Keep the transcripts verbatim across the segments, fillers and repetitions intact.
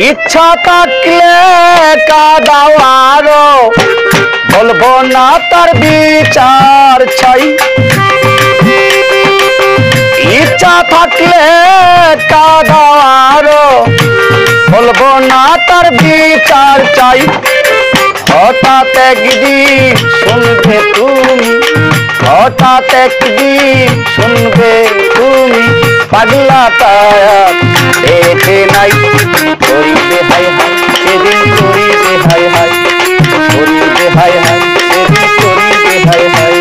इच्छा तकले का दावारो बोलबो ना तर विचार छई इच्छा तकले का दावारो बोलबो ना तर विचार छई हठात एकदिन सुनबे तुमी हठात एकदिन सुनबे तुमी पगला ताया देखे नाई छोरी दे हाय हाय तेरी छोरी दे हाय हाय छोरी दे हाय हाय तेरी छोरी दे हाय हाय।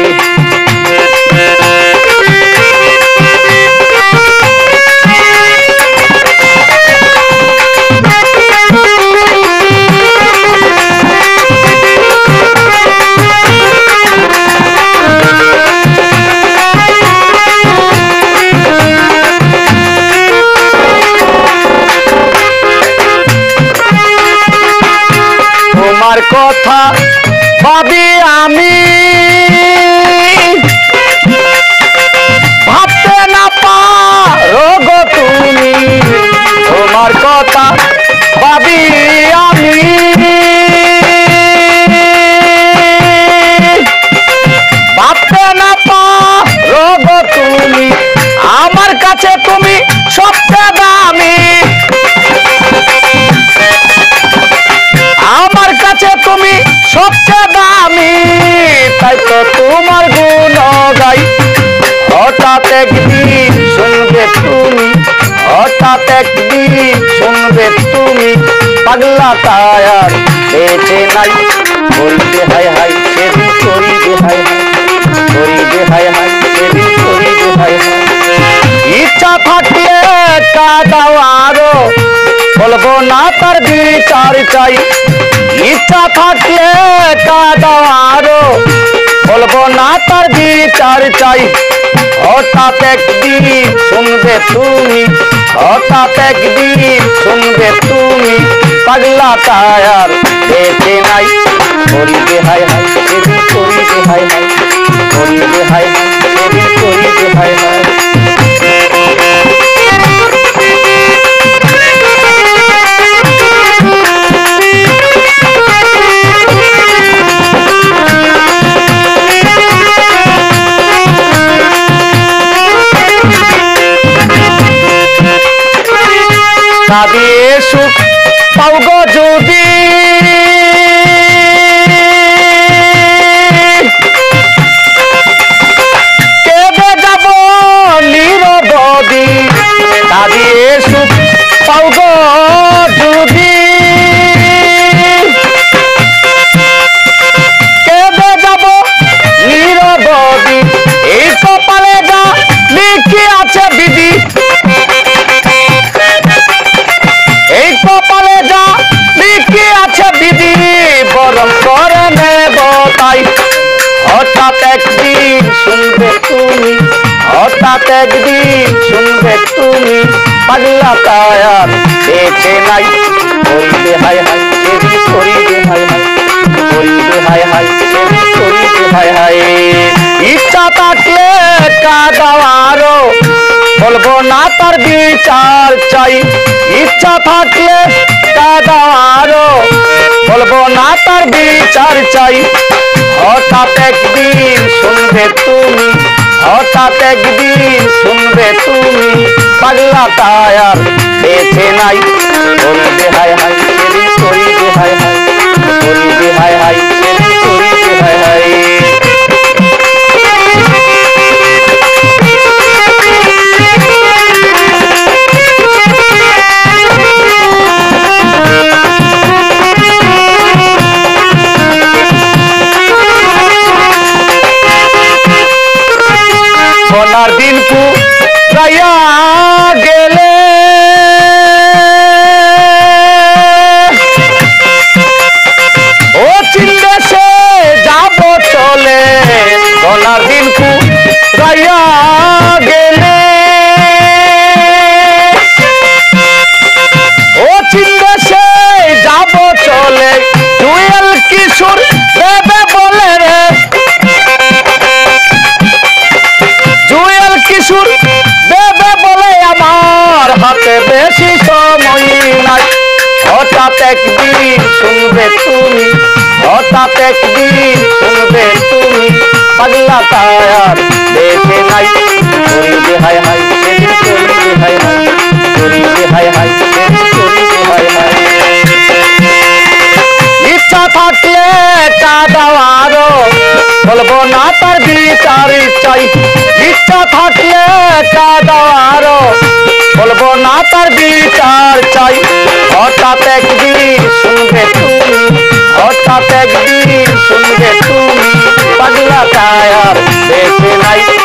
कथा भावी आमी भावते ना पारो गो तुमी तोमार कथा भावी आमी भावते ना पारो गो तुमी आमार काछे तुमी सबसे दामी सबसे दामी ताई तो तुमार गुण गाई हठात एकदिन सुनबे तुमी हठात एकदिन सुनबे तुमी पगला तायार देखे नाई बोलबे हाय हाय तेरी छोरी दे हाय छोरी दे हाय हाय तेरी छोरी दे हाय हाय। इच्छा थाकले का दावारो बोलबो ना तर विचार चाई इच्छा थाकले का दावारो बोलबो ना तर विचार चाई हठात एकदिन सुनबे तुमी हठात एकदिन सुनबे तुमी पगला तायार देखे नाई छोरी दे हाय हाय तेरी छोरी दे हाय हाय छोरी दे हाय हाय तेरी छोरी दे हाय हाय। सुख पाओगो जोदी केदे जाबो लीरो बदी दादी सुख पाओगो जोदी केदे जाबो लीरो बदी इस कपाले जा लिखी आछे बिदी हठात एकदिन सुनबे तुमी हठात एकदिन सुनबे तुमी पगला तायार देखे नाई छोरी दे हाय हाय तेरी छोरी दे हाय हाय छोरी दे हाय हाय तेरी छोरी दे हाय हाय। इच्छा थाकले का दावारो बोलबो ना तर विचार चाई इच्छा थाकले का दावारो बोलबो ना तर विचार चाई हठात एकदिन सुनबे तुमी हठात एकदिन सुनबे तुमी पगला तायार देखे नाई छोरी दे हाय हाय तेरी छोरी दे हाय हाय छोरी दे हाय हाय तेरी छोरी दे हाय हाय। सोनार दिन को गया गेले ओ चिल्ले से जाबो चले सोनार दिन को गया गेले ओ चिल्ले से जाबो चले जोएल किशोर হঠাৎ একদিন শুনবে তুমি, হঠাৎ একদিন শুনবে তুমি, পাগলা তায়ার দেখে নাই চুরি যে হাই হাই সেদিন চুরি যে হাই হাই চুরি যে হাই হাই সেদিন চুরি যে হাই হাই। ইচ্ছা থাকলে তা দাওয়ারো বলবো না তার বিচারি চাই, ইচ্ছা থাকলে তা দাওয়ারো বলবো না তার বিচার চাই। হঠাৎ একদিন শুনবে তুমি, হঠাৎ একদিন শুনবে তুমি, পাগলা তায়ার দেখে নাই।